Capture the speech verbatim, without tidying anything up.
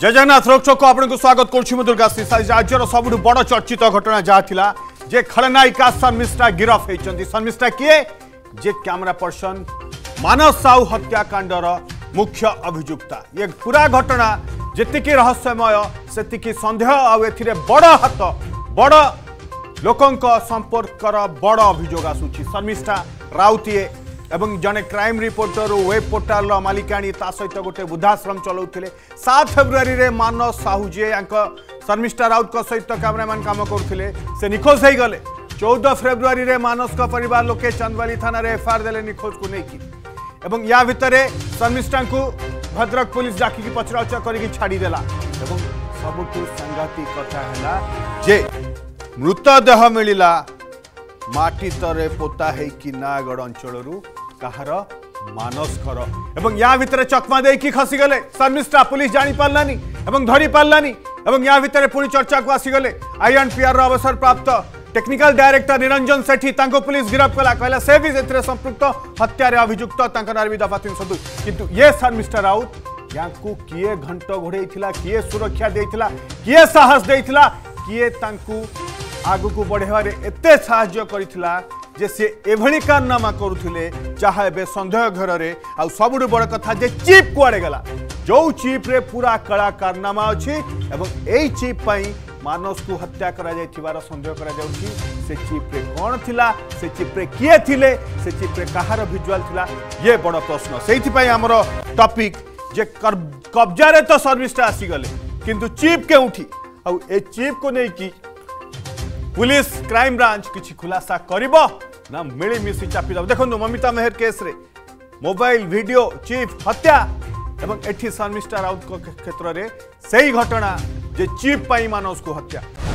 जय जगन्नाथ रोकचक को आपको स्वागत करुँ दुर्गाशी। राज्यर सबुठ बड़ चर्चित घटना जहाँ जे खलनायिका शर्मिष्ठा गिरफ होती। शर्मिष्ठा किए जे कैमरा पर्सन मानस साहू हत्याकांडर मुख्य अभियुक्ता। ये पूरा घटना जीक रहस्यमय सेक सन्देह आउ ए बड़ हाथ बड़ लोक संपर्कर बड़ अभियोग आसूची। शर्मिष्ठा राउत एवं जने क्राइम रिपोर्टर वेब पोर्टाल मालिकाणी सहित गोटे वृद्धाश्रम चलाउथिले। सात फेब्रुआरी रे मानस साहू जी शर्मिष्ठा राउत सहित कैमरामैन काम करुले से निखोज हो गले। चौदह फेब्रुआरी रे मानस का परिवार लोके चंदवा थाना रे एफआईआर देले निखोज को लेकिन। या भितर शर्मिष्ठा को भद्रक पुलिस डाकिकी पचराउचरा करी छाड़देला। सबुठू सांघातिक कथा है जे मृतदेह मिलला माटी तरे पोता है कि नायगड़ अंचलरू कहार मानस घर। एवं या भितर चकमा देकी खसीगले शर्मिष्ठा। पुलिस जानी पारलानी एवं धरी पारलानी। एवं या भितर पुणी चर्चा को आसीगले आईएनपीआर अवसर प्राप्त टेक्निकल डायरेक्टर निरंजन सेठी। तांको पुलिस गिरफ्त कला कहला से भी एथरे संपुक्त हत्यारे अभियुक्त तांका नार भी दफा तीन सौ दो। किंतु ये शर्मिष्ठा राउत यांकू किए घंट घोड़ेइथिला, किए सुरक्षा देइथिला, किए साहस देइथिला, किए तांकू आगु को बढ़ेबार एते साहाय्य करिथिला जे से एभली कारनामा करुथिले चाहे बे संदेह घर रे। आ सबुठ बड़ कथा जे चिप कुआड़े गला, जो चिप रे पूरा कला कारनामा अछि एवं एई चिप पई मानस को हत्या करा जायथिबार संदेह करा जाउछि। से चिप रे कोन थिला, से चिप रे किए थिले, से चिप रे कहार विजुअल थिला, ये बड़ प्रश्न। सेथि पई हमर टॉपिक जे कब्जा रे तो शर्मिष्ठा आसी गले किंतु चिप के उठी आ ए चिप को नै कि पुलिस क्राइम ब्रांच किसी खुलासा करिबो ना मिली मिसी चापी दब। देखो ममिता मेहर केस रे मोबाइल वीडियो चिप हत्या एवं एठी शर्मिष्ठा राउत क्षेत्र में से ही घटना जे चिप पाई मानस को हत्या।